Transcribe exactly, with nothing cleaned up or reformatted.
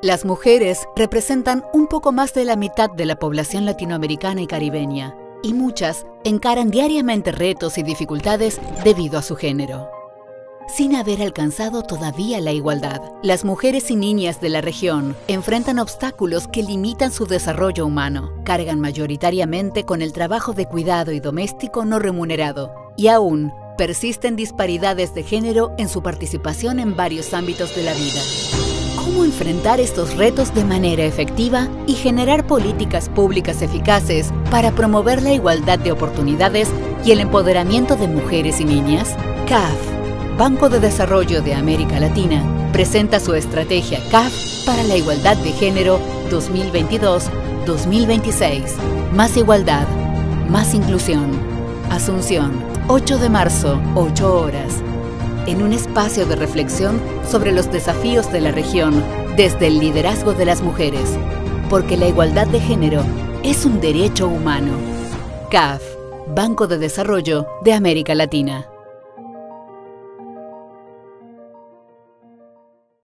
Las mujeres representan un poco más de la mitad de la población latinoamericana y caribeña, y muchas encaran diariamente retos y dificultades debido a su género. Sin haber alcanzado todavía la igualdad, las mujeres y niñas de la región enfrentan obstáculos que limitan su desarrollo humano, cargan mayoritariamente con el trabajo de cuidado y doméstico no remunerado, y aún persisten disparidades de género en su participación en varios ámbitos de la vida. ¿Cómo enfrentar estos retos de manera efectiva y generar políticas públicas eficaces para promover la igualdad de oportunidades y el empoderamiento de mujeres y niñas? C A F, Banco de Desarrollo de América Latina, presenta su estrategia C A F para la igualdad de género dos mil veintidós dos mil veintiséis. Más igualdad, más inclusión. Asunción, ocho de marzo, ocho horas. En un espacio de reflexión sobre los desafíos de la región desde el liderazgo de las mujeres, porque la igualdad de género es un derecho humano. C A F, Banco de Desarrollo de América Latina.